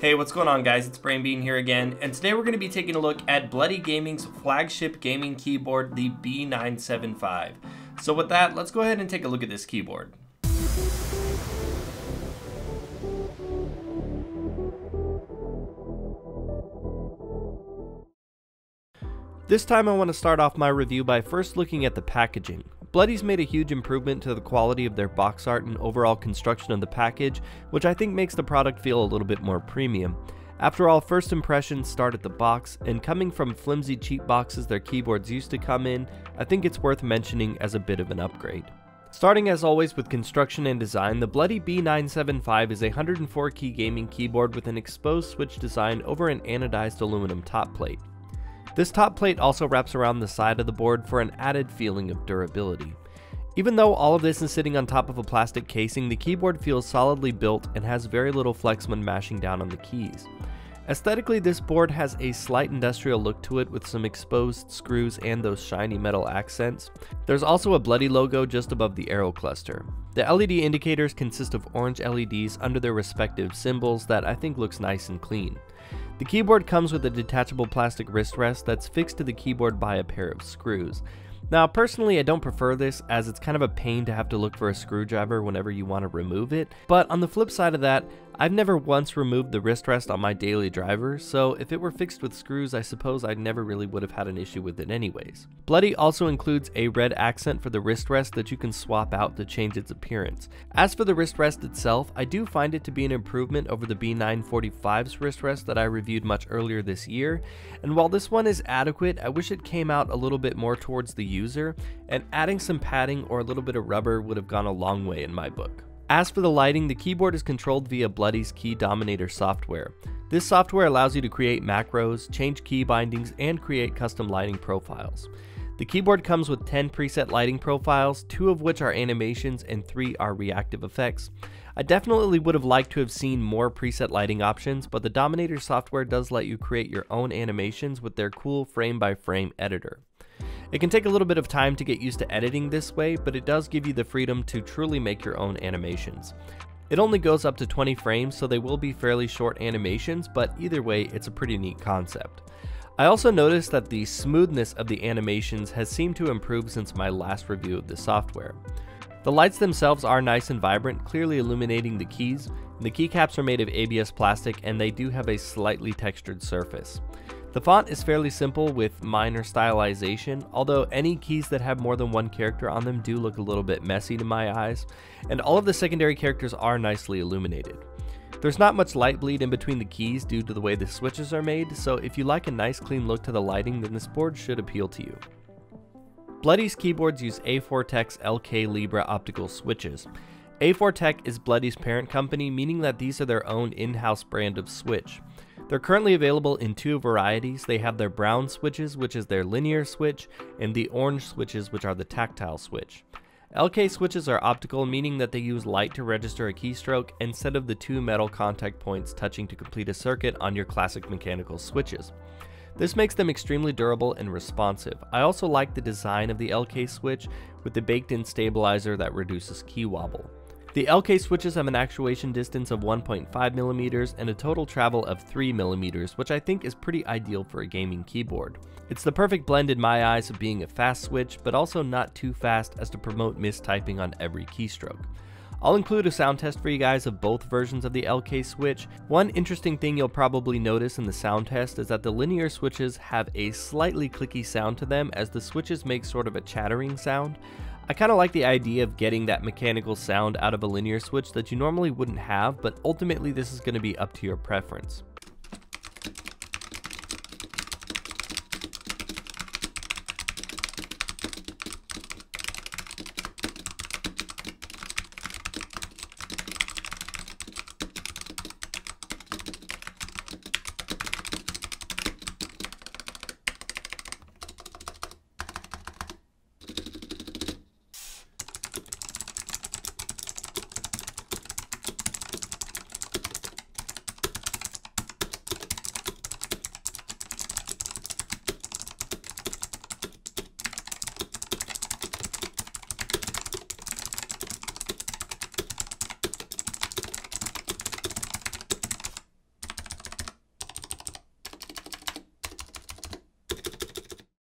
Hey, what's going on guys, it's BrainBean here again, and today we're going to be taking a look at Bloody Gaming's flagship gaming keyboard, the B975. So with that, let's go ahead and take a look at this keyboard. This time I want to start off my review by first looking at the packaging. Bloody's made a huge improvement to the quality of their box art and overall construction of the package, which I think makes the product feel a little bit more premium. After all, first impressions start at the box, and coming from flimsy cheap boxes their keyboards used to come in, I think it's worth mentioning as a bit of an upgrade. Starting as always with construction and design, the Bloody B975 is a 104-key gaming keyboard with an exposed switch design over an anodized aluminum top plate. This top plate also wraps around the side of the board for an added feeling of durability. Even though all of this is sitting on top of a plastic casing, the keyboard feels solidly built and has very little flex when mashing down on the keys. Aesthetically, this board has a slight industrial look to it with some exposed screws and those shiny metal accents. There's also a Bloody logo just above the arrow cluster. The LED indicators consist of orange LEDs under their respective symbols that I think looks nice and clean. The keyboard comes with a detachable plastic wrist rest that's fixed to the keyboard by a pair of screws. Now, personally, I don't prefer this as it's kind of a pain to have to look for a screwdriver whenever you want to remove it, but on the flip side of that, I've never once removed the wrist rest on my daily driver, so if it were fixed with screws, I suppose I never really would have had an issue with it anyways. Bloody also includes a red accent for the wrist rest that you can swap out to change its appearance. As for the wrist rest itself, I do find it to be an improvement over the B945's wrist rest that I reviewed much earlier this year, and while this one is adequate, I wish it came out a little bit more towards the user, and adding some padding or a little bit of rubber would have gone a long way in my book. As for the lighting, the keyboard is controlled via Bloody's Key Dominator software. This software allows you to create macros, change key bindings, and create custom lighting profiles. The keyboard comes with 10 preset lighting profiles, 2 of which are animations and 3 are reactive effects. I definitely would have liked to have seen more preset lighting options, but the Dominator software does let you create your own animations with their cool frame-by-frame editor. It can take a little bit of time to get used to editing this way, but it does give you the freedom to truly make your own animations. It only goes up to 20 frames, so they will be fairly short animations, but either way, it's a pretty neat concept. I also noticed that the smoothness of the animations has seemed to improve since my last review of the software. The lights themselves are nice and vibrant, clearly illuminating the keys. The keycaps are made of ABS plastic, and they do have a slightly textured surface. The font is fairly simple with minor stylization, although any keys that have more than one character on them do look a little bit messy to my eyes, and all of the secondary characters are nicely illuminated. There's not much light bleed in between the keys due to the way the switches are made, so if you like a nice clean look to the lighting, then this board should appeal to you. Bloody's keyboards use A4Tech's LK Libra optical switches. A4Tech is Bloody's parent company, meaning that these are their own in-house brand of switch. They're currently available in 2 varieties. They have their brown switches, which is their linear switch, and the orange switches, which are the tactile switch. LK switches are optical, meaning that they use light to register a keystroke instead of the 2 metal contact points touching to complete a circuit on your classic mechanical switches. This makes them extremely durable and responsive. I also like the design of the LK switch with the baked-in stabilizer that reduces key wobble. The LK switches have an actuation distance of 1.5mm and a total travel of 3mm, which I think is pretty ideal for a gaming keyboard. It's the perfect blend in my eyes of being a fast switch, but also not too fast as to promote mistyping on every keystroke. I'll include a sound test for you guys of both versions of the LK switch. One interesting thing you'll probably notice in the sound test is that the linear switches have a slightly clicky sound to them as the switches make sort of a chattering sound. I kind of like the idea of getting that mechanical sound out of a linear switch that you normally wouldn't have, but ultimately this is going to be up to your preference.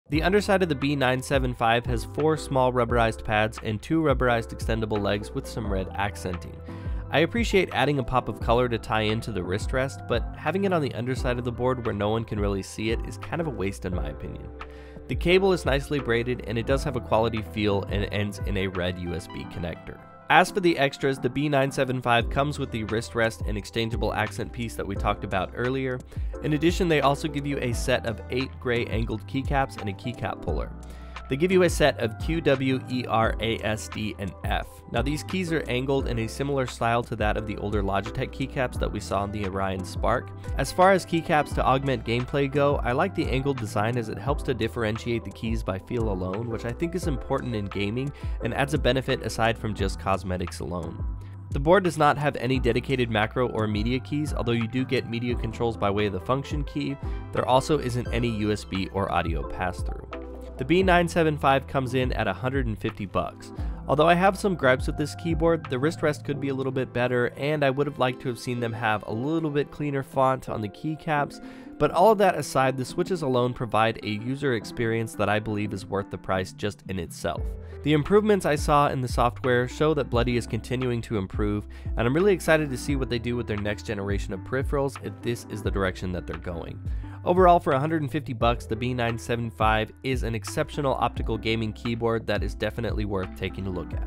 The underside of the B975 has 4 small rubberized pads and 2 rubberized extendable legs with some red accenting. I appreciate adding a pop of color to tie into the wrist rest, but having it on the underside of the board where no one can really see it is kind of a waste in my opinion. The cable is nicely braided and it does have a quality feel and it ends in a red USB connector. As for the extras, the B975 comes with the wrist rest and exchangeable accent piece that we talked about earlier. In addition, they also give you a set of 8 gray angled keycaps and a keycap puller. They give you a set of Q, W, E, R, A, S, D, and F. Now these keys are angled in a similar style to that of the older Logitech keycaps that we saw in the Orion Spark. As far as keycaps to augment gameplay go, I like the angled design as it helps to differentiate the keys by feel alone, which I think is important in gaming and adds a benefit aside from just cosmetics alone. The board does not have any dedicated macro or media keys, although you do get media controls by way of the function key. There also isn't any USB or audio pass-through. The B975 comes in at $150. Although I have some gripes with this keyboard, the wrist rest could be a little bit better, and I would have liked to have seen them have a little bit cleaner font on the keycaps, but all of that aside, the switches alone provide a user experience that I believe is worth the price just in itself. The improvements I saw in the software show that Bloody is continuing to improve, and I'm really excited to see what they do with their next generation of peripherals if this is the direction that they're going. Overall, for $150, the B975 is an exceptional optical gaming keyboard that is definitely worth taking a look at.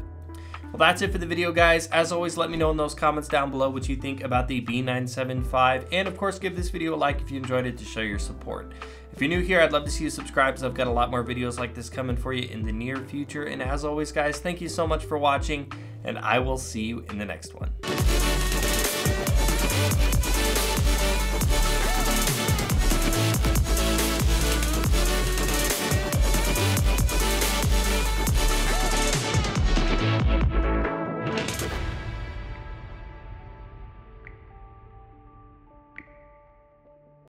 Well, that's it for the video, guys. As always, let me know in those comments down below what you think about the B975, and of course, give this video a like if you enjoyed it to show your support. If you're new here, I'd love to see you subscribe, because I've got a lot more videos like this coming for you in the near future. And as always, guys, thank you so much for watching, and I will see you in the next one.